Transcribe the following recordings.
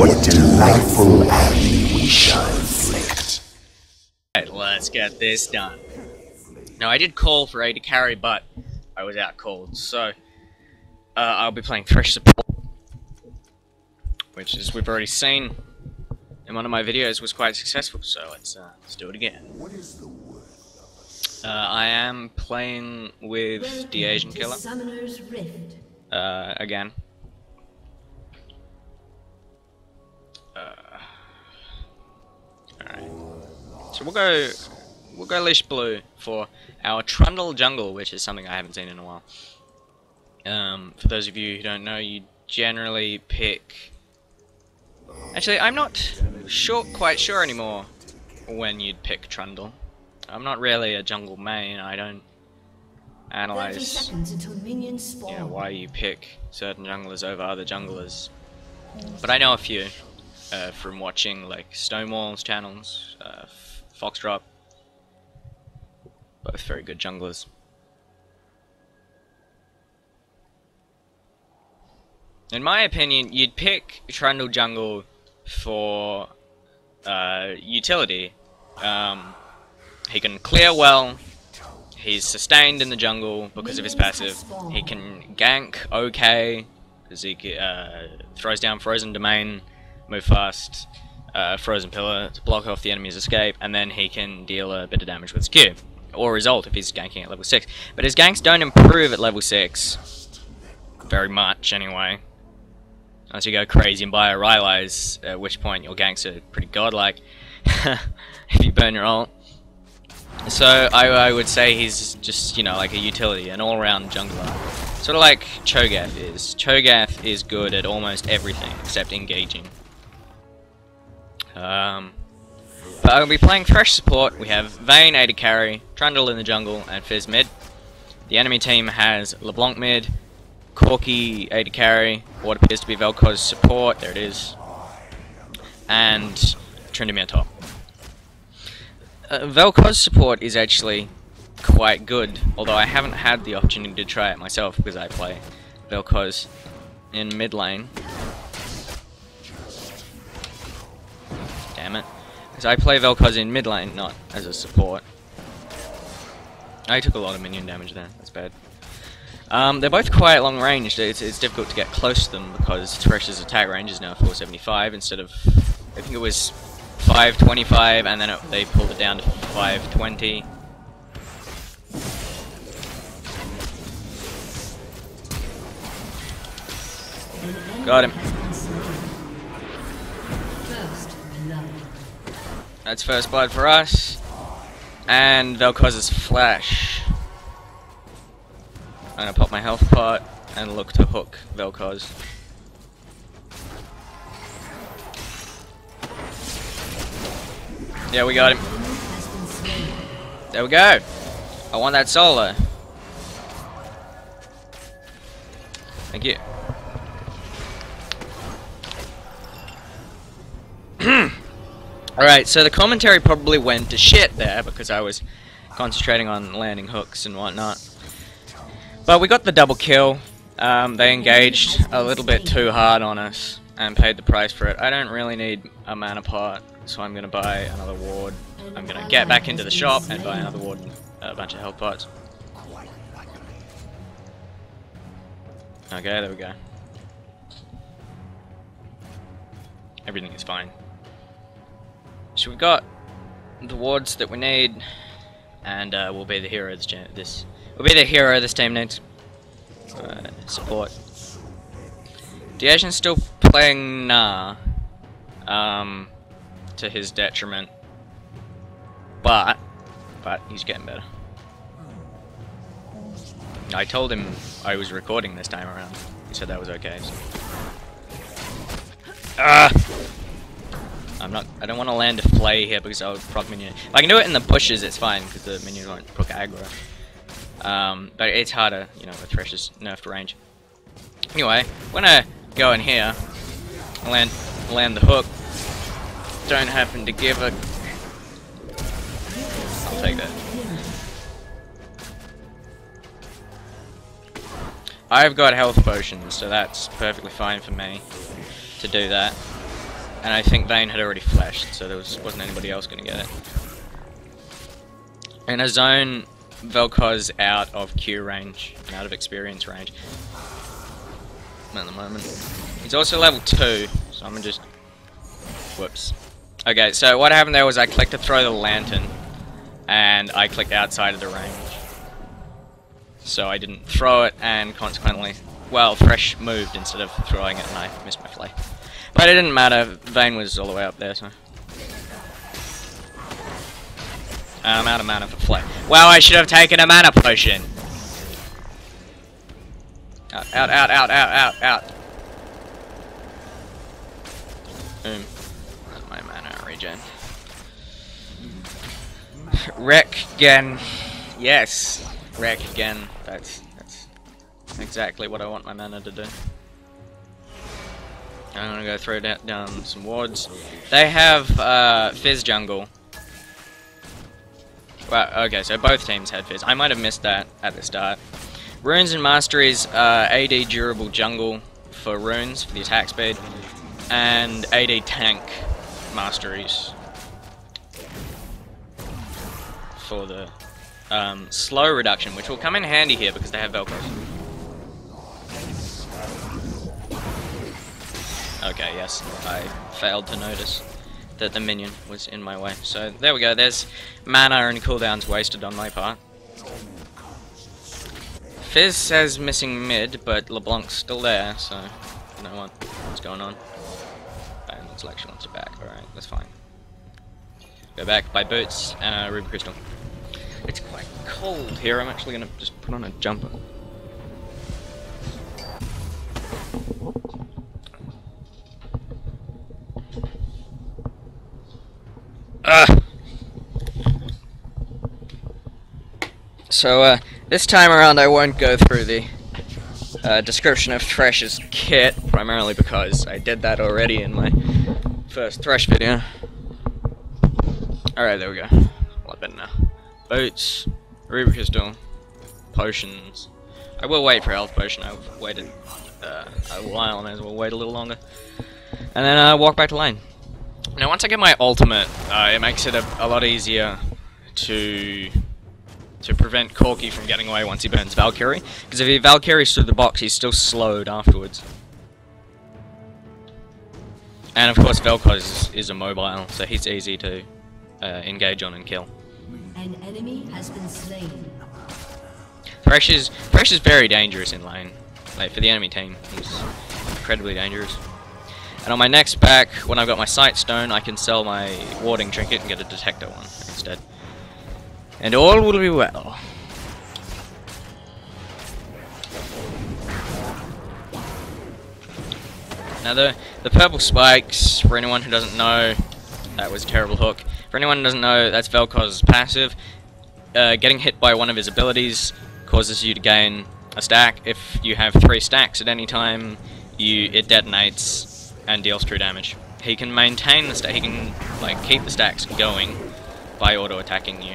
What delightful agony we shall inflict. Alright, let's get this done. Now, I did call for A to carry, but I was out cold, so I'll be playing Thresh support, which, as we've already seen in one of my videos, was quite successful, so let's do it again. I am playing with the Asian Killer again. Alright, so we'll go leash blue for our Trundle jungle, which is something I haven't seen in a while. For those of you who don't know, you generally pick... Actually, I'm not quite sure anymore when you'd pick Trundle. I'm not really a jungle main. I don't analyze why you pick certain junglers over other junglers. But I know a few from watching like Stonewall's channels, Foxdrop, both very good junglers. In my opinion, you'd pick Trundle jungle for utility. He can clear well, he's sustained in the jungle because of his passive, he can gank okay, because he throws down Frozen Domain, move fast, Frozen Pillar to block off the enemy's escape, and then he can deal a bit of damage with his Q, or his ult if he's ganking at level 6. But his ganks don't improve at level 6, very much anyway. Unless you go crazy and buy a Rylai's, at which point your ganks are pretty godlike if you burn your ult. So I would say he's just, you know, like a utility, an all-round jungler. Sort of like Cho'gath is. Cho'gath is good at almost everything except engaging. But I'll be playing Thresh support. We have Vayne A to carry, Trundle in the jungle, and Fizz mid. The enemy team has LeBlanc mid, Corki A to carry, what appears to be Vel'koz support, there it is, and Tryndamere top. Vel'koz support is actually quite good, although I haven't had the opportunity to try it myself because I play Vel'koz in mid lane. Damn it. Because I play Vel'koz in mid lane, not as a support. I took a lot of minion damage there, that's bad. They're both quite long ranged, it's difficult to get close to them because Thresh's attack range is now 475 instead of, I think it was 525, and then they pulled it down to 520. Got him. That's first blood for us. And Vel'koz's flash. I'm gonna pop my health pot and look to hook Vel'koz. Yeah, we got him. There we go. I want that solo. Thank you. Alright, so the commentary probably went to shit there because I was concentrating on landing hooks and whatnot. But we got the double kill. They engaged a little bit too hard on us and paid the price for it. I don't really need a mana pot. So I'm going to buy another ward, I'm going to get back into the shop and buy another ward and a bunch of health pots. Okay, there we go. Everything is fine. So we've got the wards that we need, and we'll be the hero this team needs. Support. Deasian's still playing Gnar. To his detriment, but he's getting better. I told him I was recording this time around. He said that was okay. So. I don't want to land a flay here because I would proc minion. If I can do it in the bushes, it's fine because the minions won't proc aggro. But it's harder, you know, with Thresh's nerfed range. Anyway, when I go in here, land the hook. Don't happen to give a... I'll take that. I've got health potions, so that's perfectly fine for me to do that. And I think Vayne had already flashed, so there wasn't anybody else going to get it. And I zone Vel'koz out of Q range and out of experience range at the moment. He's also level 2, so I'm going to just... whoops. Okay, so what happened there was I clicked to throw the lantern, and I clicked outside of the range. So I didn't throw it, and consequently... well, Thresh moved instead of throwing it, and I missed my play. But it didn't matter, Vayne was all the way up there, so... and I'm out of mana for play. Wow, I should have taken a mana potion! Out, out, out, out, out, out, out. Boom. That's my mana regen. Wreck again. Yes! Wreck again. That's exactly what I want my mana to do. I'm gonna go throw down some wards. They have Fizz jungle. Well, okay, so both teams had Fizz. I might have missed that at the start. Runes and Masteries, AD durable jungle for runes, for the attack speed, and AD tank masteries for the slow reduction, which will come in handy here because they have Vel'koz. Okay, yes, I failed to notice that the minion was in my way. So there we go, there's mana and cooldowns wasted on my part. Fizz says missing mid, but LeBlanc's still there, so you know what's going on. Bang, looks like she wants it back. Alright, that's fine. Go back, buy boots and a ruby crystal. It's quite cold here, I'm actually gonna just put on a jumper. So this time around I won't go through the description of Thresh's kit, primarily because I did that already in my first Thresh video. Alright, there we go. A lot better now. Boots, Ruby Crystal, potions. I will wait for health potion, I've waited a while, I may as well wait a little longer. And then walk back to lane. Now once I get my ultimate, it makes it a lot easier to prevent Corki from getting away once he burns Valkyrie. Because if he Valkyries through the box, he's still slowed afterwards. And of course Vel'koz is immobile, so he's easy to engage on and kill. An enemy has been slain. Thresh is very dangerous in lane. Like, for the enemy team, he's incredibly dangerous. And on my next back, when I've got my Sight Stone, I can sell my warding trinket and get a detector one instead. And all will be well. Now the purple spikes, for anyone who doesn't know, that was a terrible hook. For anyone who doesn't know, that's Vel'koz's passive. Getting hit by one of his abilities causes you to gain a stack. If you have 3 stacks at any time, it detonates and deals true damage. He can maintain the stack, he can like keep the stacks going by auto attacking you.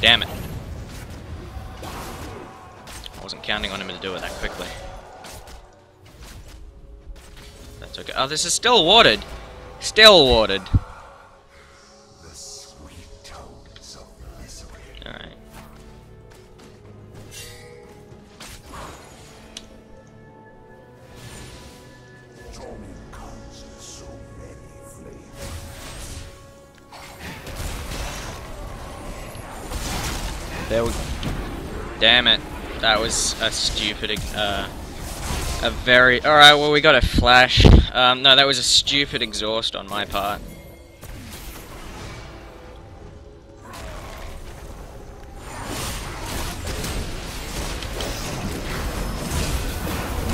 Damn it. I wasn't counting on him to do it that quickly. That's okay. Oh, this is still warded. Still warded. There we go. Damn it. That was a stupid, alright, well we got a flash. No, that was a stupid exhaust on my part.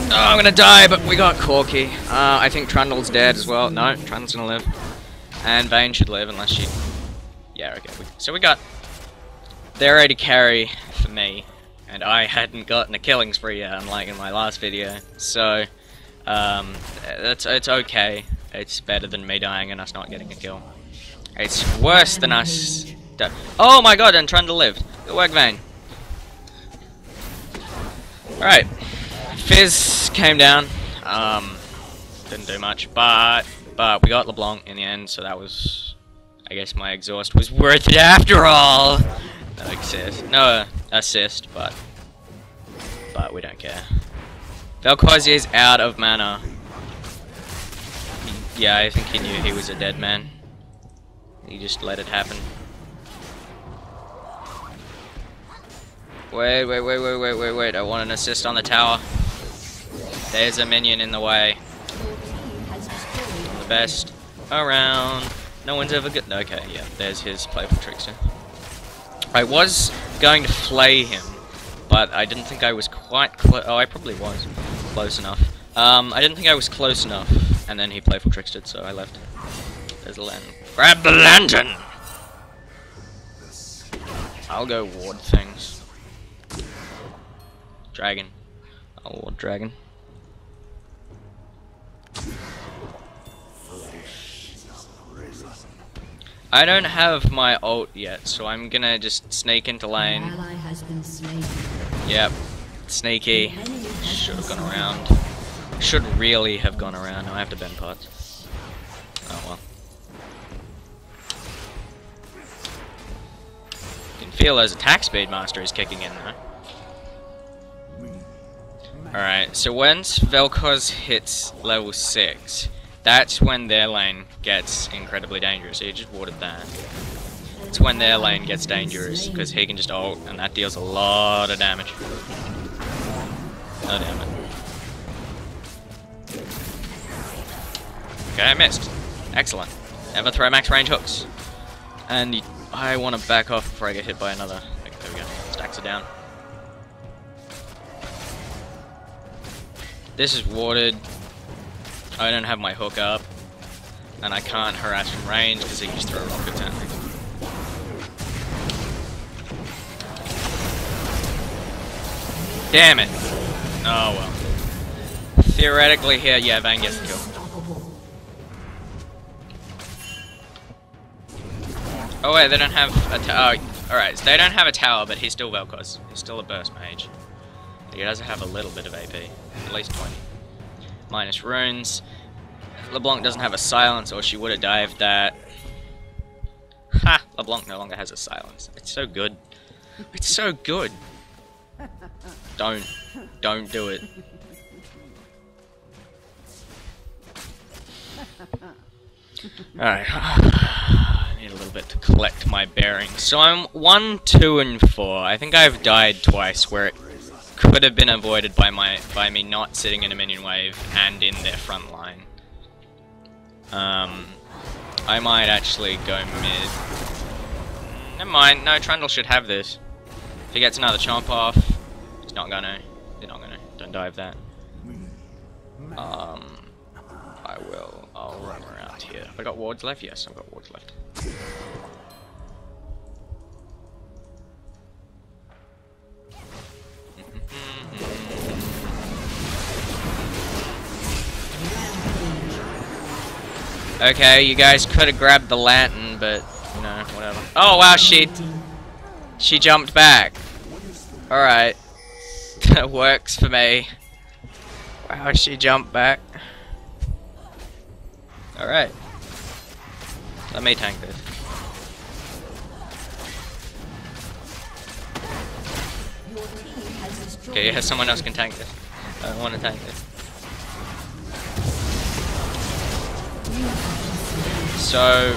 Oh, I'm gonna die, but we got Corki. I think Trundle's dead as well. No, Trundle's gonna live. And Vayne should live unless she... yeah, okay. So we got... they're ready to carry for me, and I hadn't gotten a killing spree yet, unlike in my last video. So, it's okay. It's better than me dying and us not getting a kill. It's worse than us. Oh my god! And Trundle lived. Good work, Vayne. All right. Fizz came down, didn't do much, but we got LeBlanc in the end, so that was, I guess my exhaust was worth it after all. No assist, but we don't care. Vel'koz is out of mana. Yeah, I think he knew he was a dead man. He just let it happen. Wait, I want an assist on the tower. There's a minion in the way. The best around. No one's ever good. Okay, yeah, there's his Playful Trickster. I was going to flay him, but I didn't think I was quite close. Oh, I probably was close enough. I didn't think I was close enough, and then he Playful Trickstered, so I left. There's a lantern. Grab the lantern! I'll go ward things. Dragon. I'll ward dragon. I don't have my ult yet, so I'm gonna just sneak into lane. Yep. Sneaky. Should have gone around. Should really have gone around. Now I have to bend parts. Oh well. You can feel those attack speed master is kicking in though. Alright, so once Vel'koz hits level 6, that's when their lane gets incredibly dangerous. He just warded that. It's when their lane gets dangerous, because he can just ult, and that deals a lot of damage. Oh damn it. Okay, I missed. Excellent. Never throw max range hooks. And I want to back off before I get hit by another. Okay, there we go. Stacks are down. This is warded. I don't have my hook up, and I can't harass from range because he can just throw rockets at me. Damn it! Oh well. Theoretically here, yeah, Vayne gets the kill. Oh wait, they don't have a tower. Oh, alright, so they don't have a tower, but he's still Vel'koz. He's still a burst mage. He does have a little bit of AP, at least 20. Minus runes. LeBlanc doesn't have a silence, or she would have dived that. Ha! LeBlanc no longer has a silence. It's so good. It's so good. Don't do it. Alright. I need a little bit to collect my bearings. So I'm 1, 2, and 4. I think I've died twice where it could have been avoided by me not sitting in a minion wave and in their front line. I might actually go mid. Never mind. No, Trundle should have this. If he gets another chomp off, he's not gonna. They're not gonna. Don't dive that. I will. I'll run around here. Have I got wards left? Yes, I've got wards left. Okay, you guys could have grabbed the lantern, but you know, whatever. Oh wow, she jumped back. All right, that works for me. Wow, she jumped back. All right, let me tank this. Okay, yeah, someone else can tank this. I don't want to tank this. So,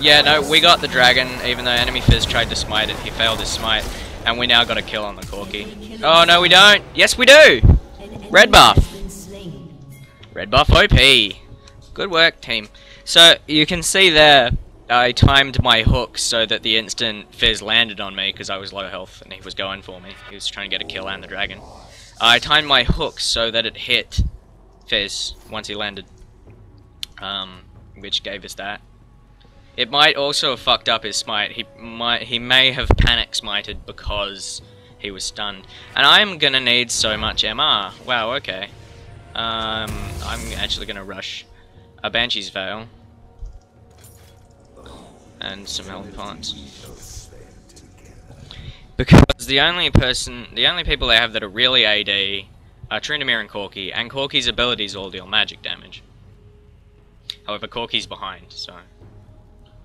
yeah, no, we got the dragon, even though enemy Fizz tried to smite it. He failed his smite, and we now got a kill on the Corki. Oh, no, we don't. Yes, we do. Red buff. Red buff OP. Good work, team. So, you can see there, I timed my hook so that the instant Fizz landed on me, because I was low health, and he was going for me. He was trying to get a kill and the dragon. I timed my hook so that it hit Fizz once he landed. Which gave us that. It might also have fucked up his smite. He may have panic smited because he was stunned. And I'm gonna need so much MR. Wow, okay. I'm actually gonna rush a Banshee's Veil and some health pots. Because the only people they have that are really AD Tryndamere and Corki's abilities all deal magic damage. However, Corki's behind, so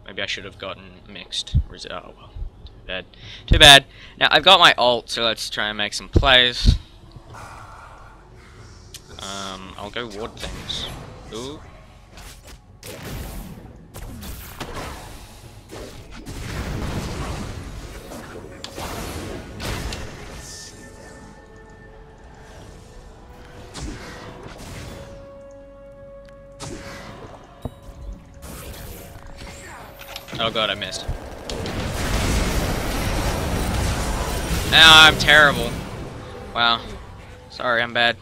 maybe I should have gotten mixed. Oh well, too bad. Too bad. Now I've got my ult, so let's try and make some plays. I'll go ward things. Ooh. Oh god, I missed. Ah, I'm terrible. Wow. Sorry, I'm bad.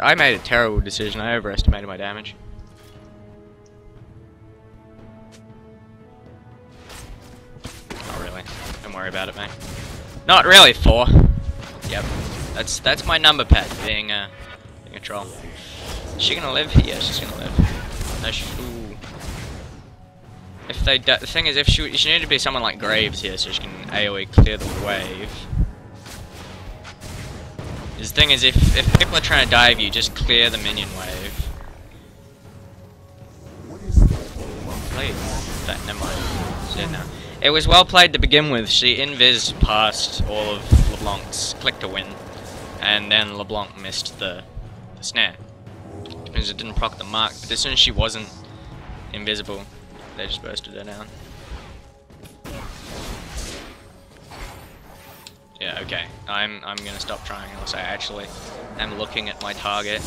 I made a terrible decision. I overestimated my damage. Not really. Don't worry about it, mate. Not really, 4. Yep. That's my number pad, being a troll. Is she gonna live? Yeah, she's gonna live. No, she, ooh. If they die, the thing is, if she needed to be someone like Graves here, so she can AoE clear the wave. The thing is, if people are trying to dive you, just clear the minion wave. Well played. That, never mind. It was well played to begin with. She invis past all of LeBlanc's click to win, and then LeBlanc missed the snare. Because it didn't proc the mark, but as soon as she wasn't invisible, they just bursted her down. Yeah, okay. I'm gonna stop trying unless I actually am looking at my target.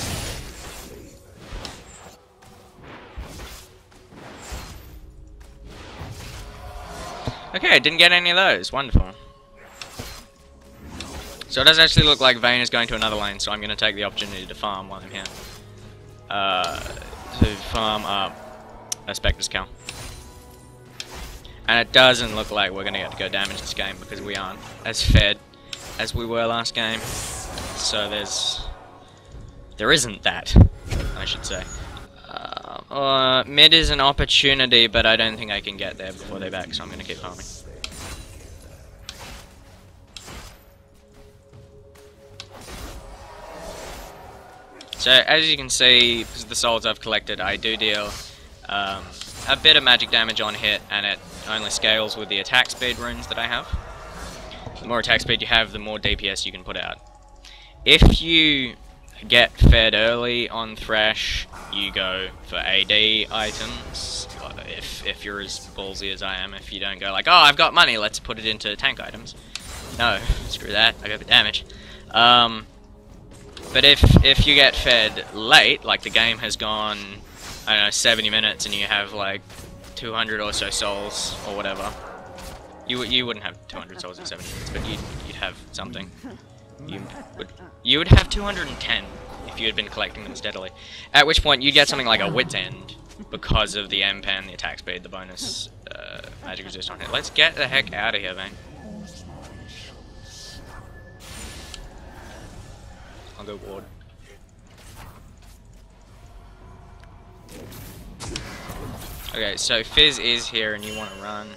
Okay, I didn't get any of those. Wonderful. So it does actually look like Vayne is going to another lane, so I'm gonna take the opportunity to farm while I'm here. To farm up a Spectre's Cowl. And it doesn't look like we're going to get to go damage this game because we aren't as fed as we were last game. So there isn't that, I should say. Mid is an opportunity, but I don't think I can get there before they're back, so I'm going to keep farming. So as you can see, because of the souls I've collected, I do deal a bit of magic damage on hit, and it only scales with the attack speed runes that I have. The more attack speed you have, the more DPS you can put out. If you get fed early on Thresh, you go for AD items. If you're as ballsy as I am, if you don't go like, oh, I've got money, let's put it into tank items. No, screw that, I go for damage. But if you get fed late, like the game has gone, I don't know, 70 minutes, and you have like 200 or so souls or whatever, you wouldn't have 200 souls in 70 minutes, but you'd have something. You would have 210 if you had been collecting them steadily. At which point you'd get something like a Wit's End because of the M-Pan, the attack speed, the bonus magic resist on it. Let's get the heck out of here, man. I'll go ward. Okay, so Fizz is here and you want to run.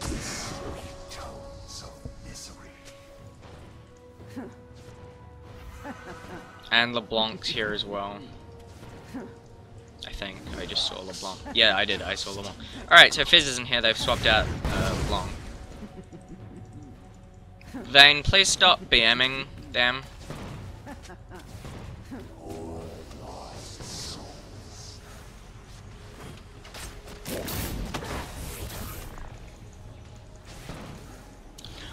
And LeBlanc's here as well. I think I just saw LeBlanc. Yeah, I did. I saw LeBlanc. Alright, so Fizz isn't here. They've swapped out LeBlanc. Vayne, please stop BMing them.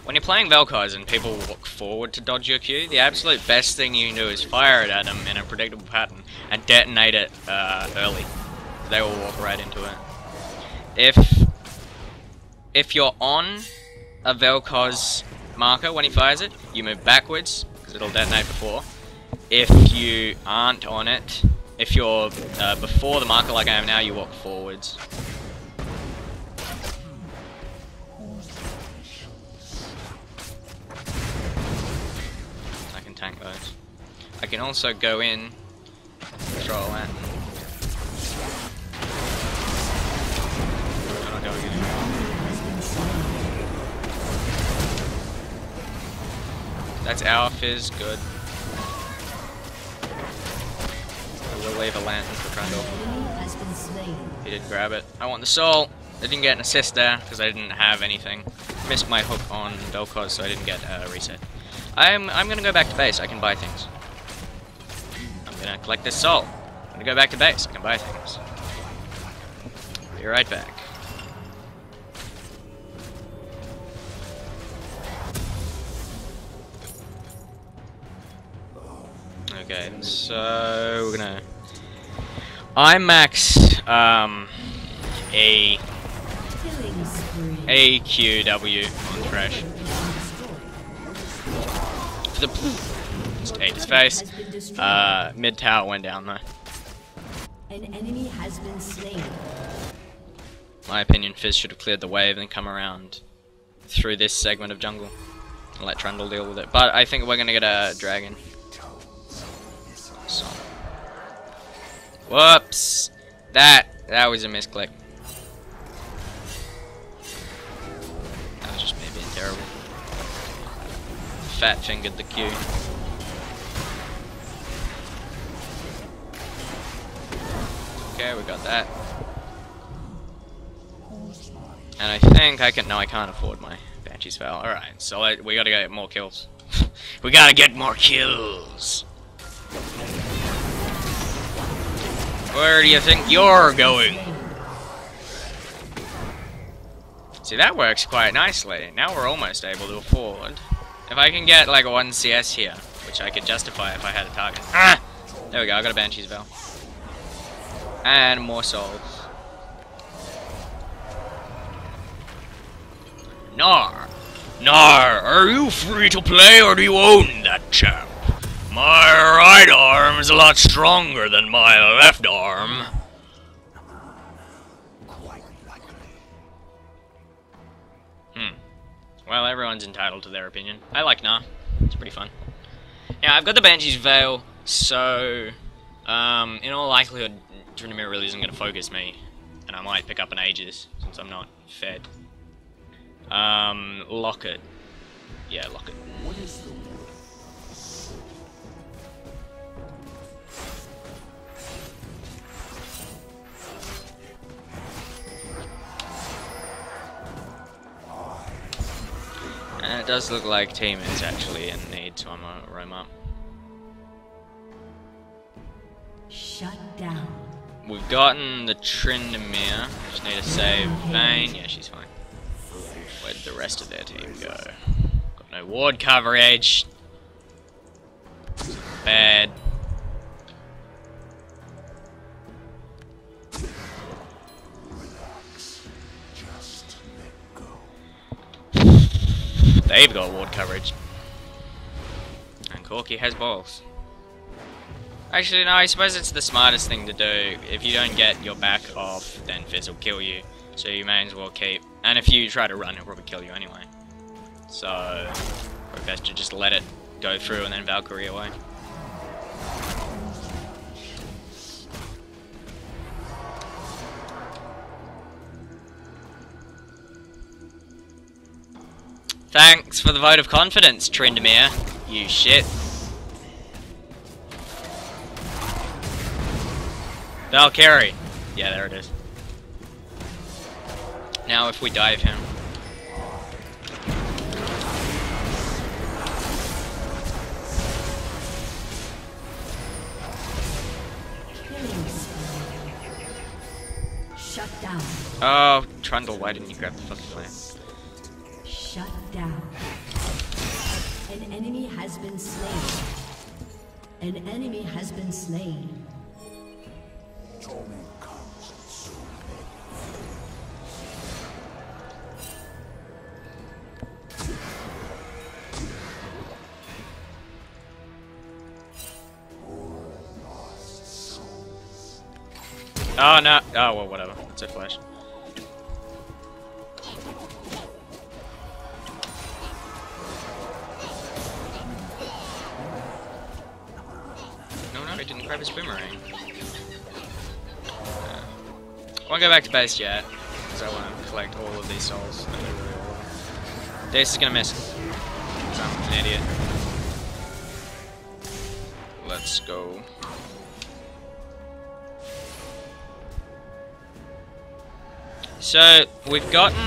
When you're playing Vel'koz and people walk forward to dodge your Q, the absolute best thing you can do is fire it at them in a predictable pattern and detonate it early. They will walk right into it. If you're on a Vel'koz marker when he fires it, you move backwards because it'll detonate before. If you aren't on it, if you're before the marker like I am now, you walk forwards. Tank those. I can also go in, control that. That's our Fizz, good. I will leave a lantern for Trundle. He did grab it. I want the soul. I didn't get an assist there because I didn't have anything. Missed my hook on Vel'koz, so I didn't get a reset. I'm gonna go back to base. I can buy things. I'm gonna collect this soul. I'm gonna go back to base. I can buy things. Be right back. Okay, so we're gonna. I maxed AQW on Thresh. Just ate his face. Mid tower went down though. An enemy has been slain. My opinion, Fizz should have cleared the wave and come around through this segment of jungle and let Trundle deal with it. But I think we're gonna get a dragon. So. Whoops! That was a misclick. That was just me being terrible. Fat fingered the Q. Okay, we got that. And I think I can. No, I can't afford my Banshee's Veil. Alright, so we gotta get more kills. We gotta get more kills! Where do you think you're going? See, that works quite nicely. Now we're almost able to afford. If I can get like 1 CS here, which I could justify if I had a target. Ah! There we go, I got a Banshee's Veil. And more souls. Gnar! Gnar, are you free to play or do you own that chap? My right arm is a lot stronger than my left arm. Quite likely. Well, everyone's entitled to their opinion. I like Gnar. It's pretty fun. Now, I've got the Banshee's Veil, so... in all likelihood, Tryndamere really isn't going to focus me. And I might pick up an Aegis, since I'm not fed. Locket. Yeah, Locket. What is the... And it does look like team is actually in need, so I'm gonna roam up. Shut down. We've gotten the Tryndamere. Just need to save Vayne. Yeah, she's fine. Where'd the rest of their team go? Got no ward coverage. Bad. They've got ward coverage. And Corki has balls. Actually, no, I suppose it's the smartest thing to do. If you don't get your back off, then Fizz will kill you. So you may as well keep. And if you try to run, he'll probably kill you anyway. So, probably best to just let it go through and then Valkyrie away. Thanks for the vote of confidence, Tryndamere. You shit. Valkyrie. Yeah, there it is. Now if we dive him. Shut down. Oh, Trundle, why didn't you grab the fucking plant? Shut down. An enemy has been slain. An enemy has been slain. Oh no! Oh well, whatever. It's a flash. Grab his boomerang. I won't go back to base yet, because I want to collect all of these souls. This is gonna miss. I'm an idiot. Let's go. So we've gotten,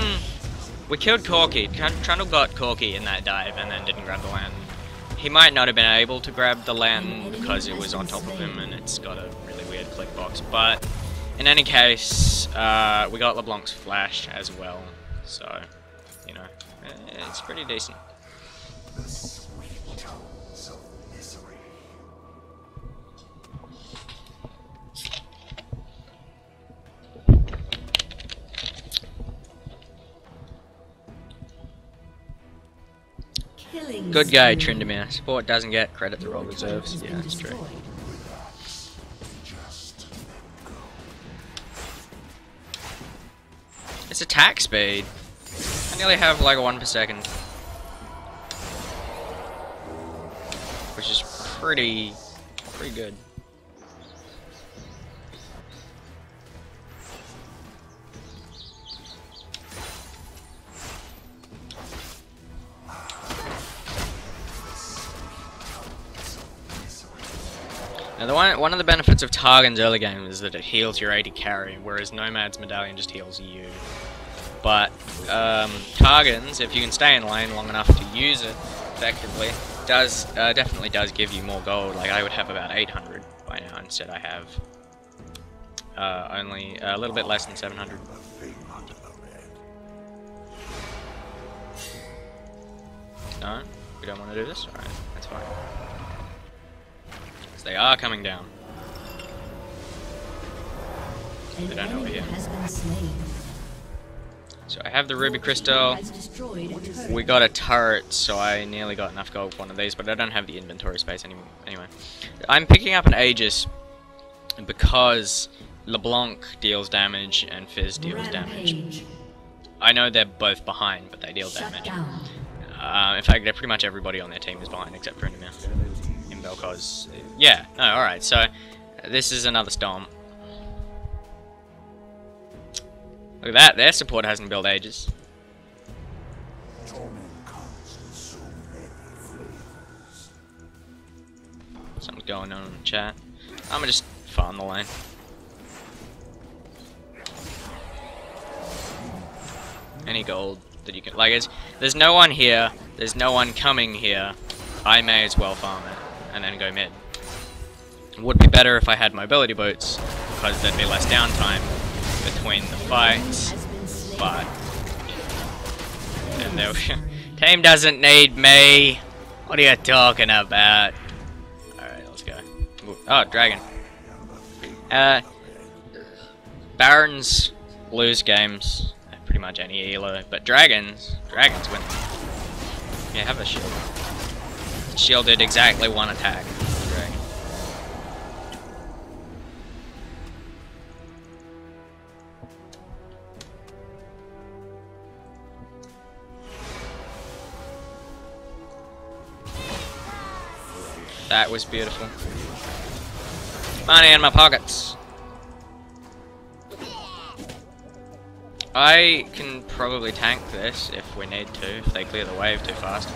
we killed Corki. Trundle got Corki in that dive and then didn't grab the land. He might not have been able to grab the land because it was on top of him and it's got a really weird click box. But in any case, we got LeBlanc's flash as well. So, you know, it's pretty decent. Good guy, Tryndamere. Support doesn't get credit the role deserves. Yeah, that's true. It's attack speed. I nearly have like a 1 per second. Which is pretty good. Now the one of the benefits of Targon's early game is that it heals your AD carry, whereas Nomad's Medallion just heals you. But Targon's, if you can stay in lane long enough to use it effectively, does definitely does give you more gold. Like I would have about 800 by now, instead I have only a little bit less than 700. No, we don't want to do this. All right, that's fine. They are coming down. They don't know we're here. So I have the Ruby Crystal. We got a turret, so I nearly got enough gold for one of these, but I don't have the inventory space anymore. Anyway, I'm picking up an Aegis because LeBlanc deals damage and Fizz deals damage. I know they're both behind, but they deal damage. In fact, pretty much everybody on their team is behind except for Enderman. Vel'koz, yeah, no, alright, so this is another Storm. Look at that, their support hasn't built Aegis. Something's going on in the chat. I'm gonna just farm the lane. Any gold that you can, like, there's no one here, there's no one coming here, I may as well farm it. And then go mid. It would be better if I had mobility boots, because there'd be less downtime between the fights, but then there we team doesn't need me! What are you talking about? Alright, let's go. Oh, dragon. Barons lose games at pretty much any elo, but dragons win. Yeah, have a shield. Shielded exactly one attack. Dragon. That was beautiful. Money in my pockets. I can probably tank this if we need to, if they clear the wave too fast.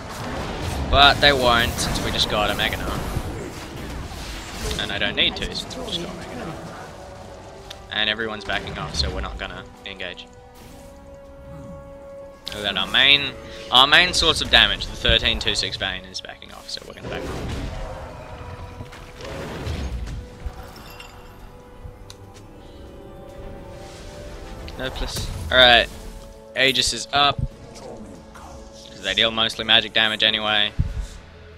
But they won't, since we just got a Meginar. And I don't need to, since we just got a Meginar. And everyone's backing off, so we're not gonna engage. And then our main source of damage, the 1326 Vayne, is backing off, so we're gonna back off. No, please. Alright, Aegis is up. They deal mostly magic damage anyway.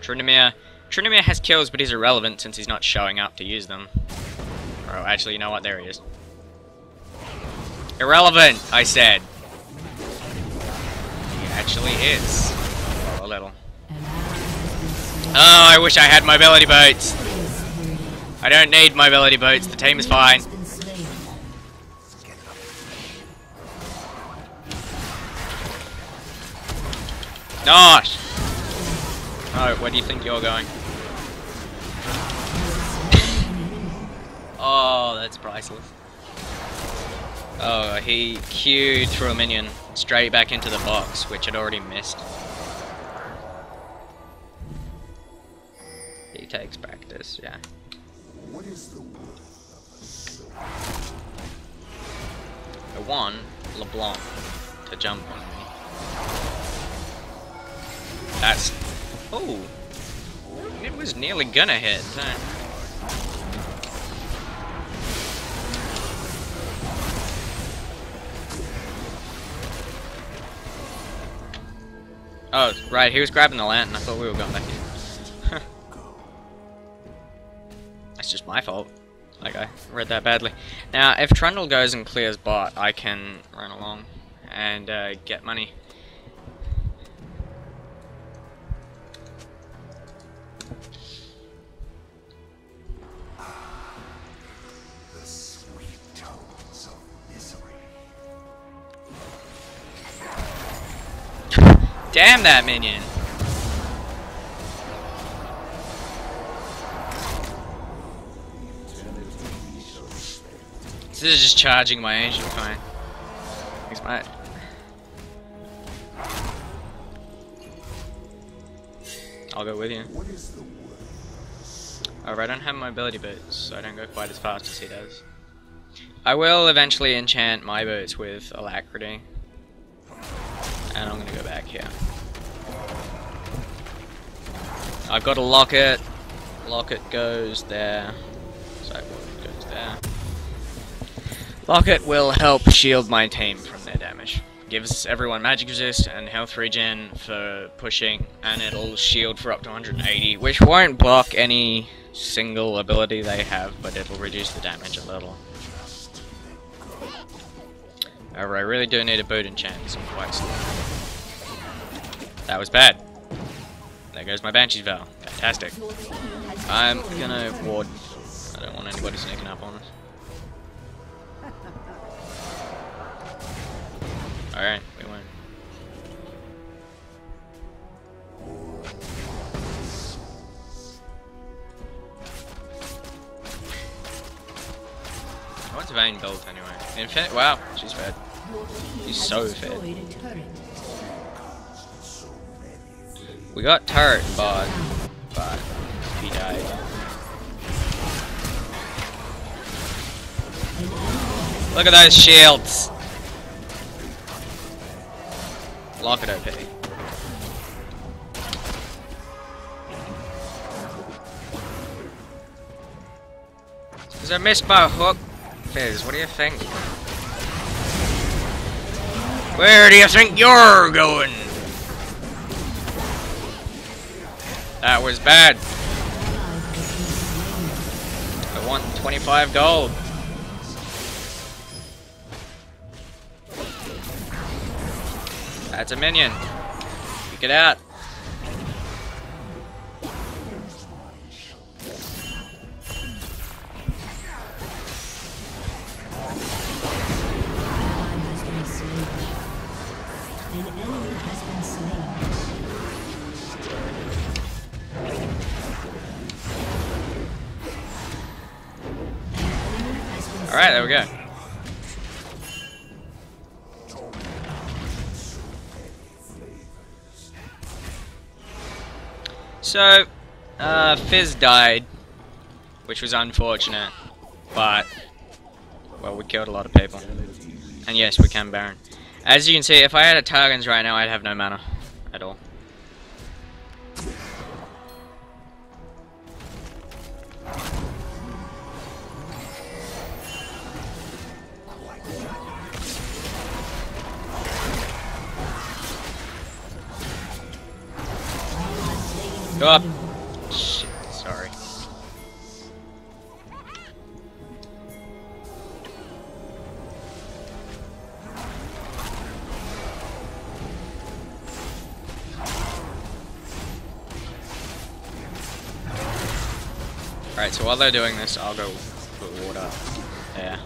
Tryndamere has kills, but he's irrelevant since he's not showing up to use them. Oh, actually, you know what? There he is. Irrelevant, I said. He actually is. Oh, a little. Oh, I wish I had mobility boots. I don't need mobility boots. The team is fine. Gosh! Oh, where do you think you're going? Oh, that's priceless. Oh, he Q'd through a minion straight back into the box, which had already missed. He takes back the this, yeah. What is the worth of a soul? I want LeBlanc to jump on me. That's... Oh! It was nearly gonna hit. Oh, right, he was grabbing the lantern. I thought we were going back in. That's just my fault. Like, I read that badly. Now, if Trundle goes and clears bot, I can run along and get money. Damn that minion! This is just charging my ancient fine. Thanks, mate. I'll go with you. Alright, I don't have mobility boots, so I don't go quite as fast as he does. I will eventually enchant my boots with Alacrity. And I'm gonna go back here. I've got a locket. Locket goes there. Sideboard goes there. Locket will help shield my team from their damage. Gives everyone magic resist and health regen for pushing, and it'll shield for up to 180, which won't block any single ability they have, but it'll reduce the damage a little. However, I really do need a boot enchant, so I'm quite slow. That was bad. There goes my Banshee's Veil. Fantastic. I'm gonna ward. I don't want anybody sneaking up on us. Alright, we win. What's Vayne built anyway? Infinite? Wow, she's bad. She's so fed. We got turret bot, but he died. Look at those shields! Lock it OP. Because I missed my hook. Fizz, what do you think? Where do you think you're going? That was bad. I want 25 gold. That's a minion. Get out. Alright, there we go. So, Fizz died, which was unfortunate, but, well, we killed a lot of people. And yes, we can Baron. As you can see, if I had a Targon's right now, I'd have no mana at all. Go up! Shit, sorry. Alright, so while they're doing this, I'll go put water. Yeah.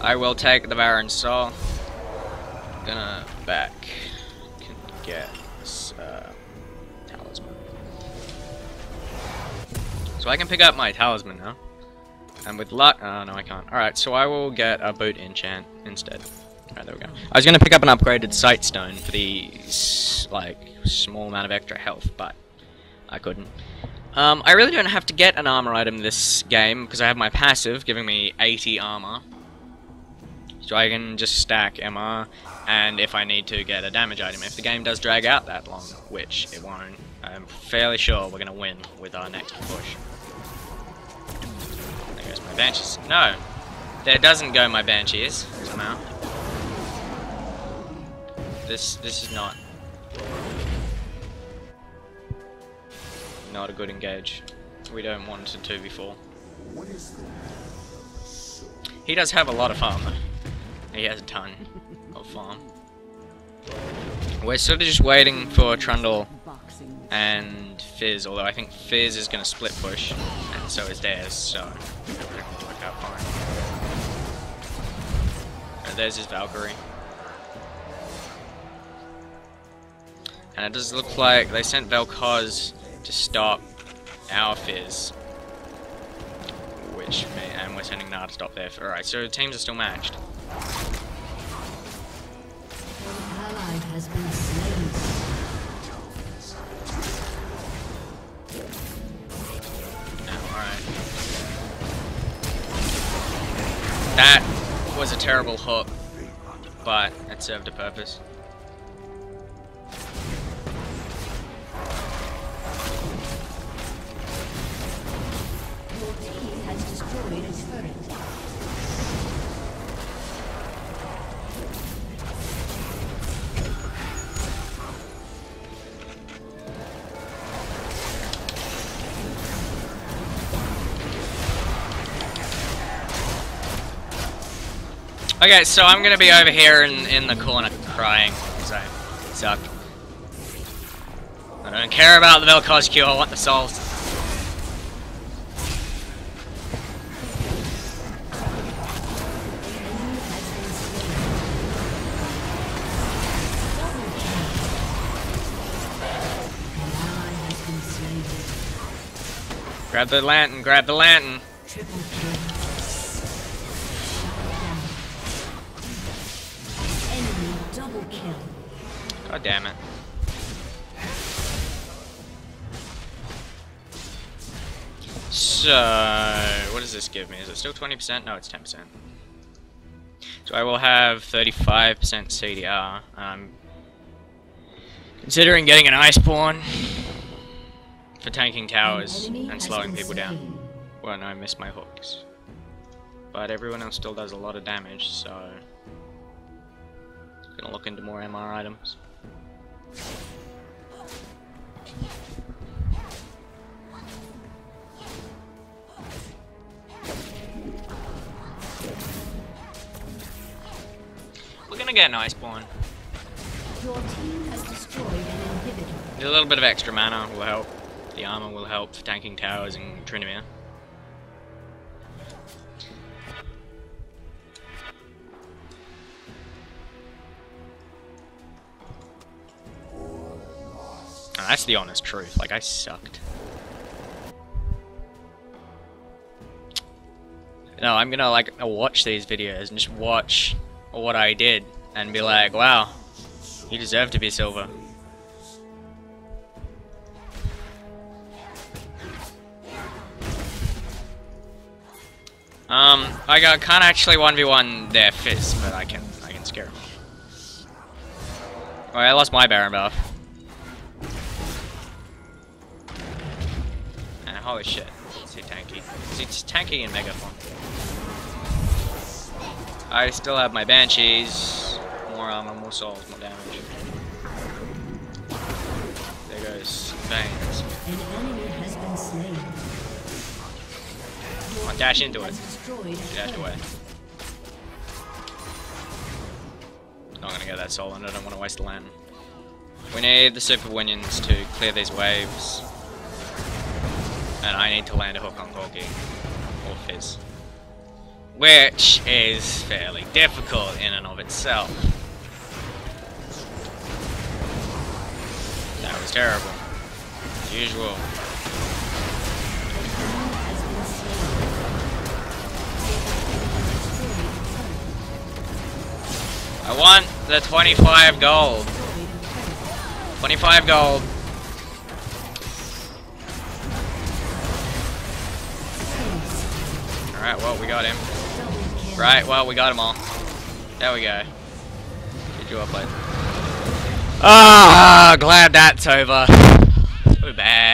I will take the Baron's soul. Gonna back, can get this talisman. So I can pick up my talisman now. And with luck, oh no I can't. Alright, so I will get a boot enchant instead. Alright, there we go. I was going to pick up an upgraded Sight Stone for the, like, small amount of extra health, but I couldn't. I really don't have to get an armor item this game, because I have my passive giving me 80 armor. So I can just stack MR, and if I need to, get a damage item. If the game does drag out that long, which it won't, I'm fairly sure we're going to win with our next push. There goes my Banshees. No! There doesn't go my Banshees, somehow. This is not a good engage. We don't want it to before. He does have a lot of farm though. He has a ton of farm. We're sort of just waiting for Trundle and Fizz, although I think Fizz is gonna split push, and so is theirs, so everything will work out fine. So there's his Valkyrie. And it does look like they sent Vel'koz to stop our Fizz. Which, and we're sending Gnar to stop there. Alright, so the teams are still matched. Alright. That was a terrible hook, but it served a purpose. Okay, so I'm gonna be over here in the corner crying, so it sucked. I don't care about the Vel'koz Q, I want the souls. Grab the lantern, grab the lantern. God damn it. So, what does this give me? Is it still 20%? No, it's 10%. So I will have 35% CDR. Considering getting an Iceborn for tanking towers and slowing people down. Well, no, I missed my hooks. But everyone else still does a lot of damage, so... Gonna look into more MR items. We're gonna get an Iceborn. A little bit of extra mana will help. The armor will help for tanking towers and Tryndamere. That's the honest truth, like I sucked. No, I'm gonna like watch these videos and just watch what I did and be like, wow, you deserve to be silver. I can't actually 1v1 their Fizz, but I can scare him. Alright, I lost my Baron buff. Holy shit, he's too tanky. He's tanky in Megaphon. I still have my Banshees. More armor, more souls, more damage. There goes Vayne. Come on, dash into it. Dash away. Not gonna get that soul in it, I don't wanna waste the land. We need the super minions to clear these waves. And I need to land a hook on Corki or Fizz, which is fairly difficult in and of itself. That was terrible, as usual. I I want the 25 gold. 25 gold. Alright, well, we got him. Right, well, we got him all. There we go. Did you upload? Ah, glad that's over. So bad.